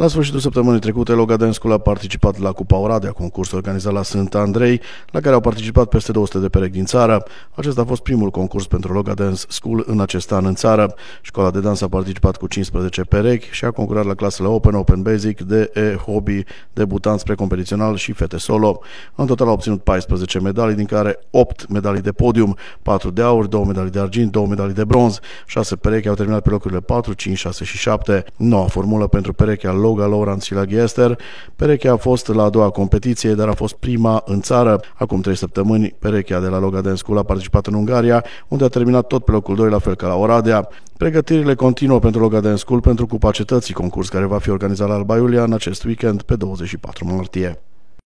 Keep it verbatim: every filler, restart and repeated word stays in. La sfârșitul săptămânii trecute, Loga Dance School a participat la Cupa Oradea, concurs organizat la Sântandrei, la care au participat peste două sute de perechi din țară. Acesta a fost primul concurs pentru Loga Dance School în acest an în țară. Școala de dans a participat cu cincisprezece perechi și a concurat la clasele Open, Open Basic, D E, Hobby, debutant spre competițional și fete solo. În total au obținut paisprezece medalii, din care opt medalii de podium, patru de aur, două medalii de argint, două medalii de bronz. șase perechi au terminat pe locurile patru, cinci, șase și șapte. Noua formulă pentru perechea Loga, Lorant, Szilagyi Eszter. Perechea a fost la a doua competiție, dar a fost prima în țară. Acum trei săptămâni, perechea de la Loga Dance School a participat în Ungaria, unde a terminat tot pe locul doi, la fel ca la Oradea. Pregătirile continuă pentru Loga Dance School pentru Cupa Cetății, concurs care va fi organizat la Alba Iulia în acest weekend pe douăzeci și patru martie.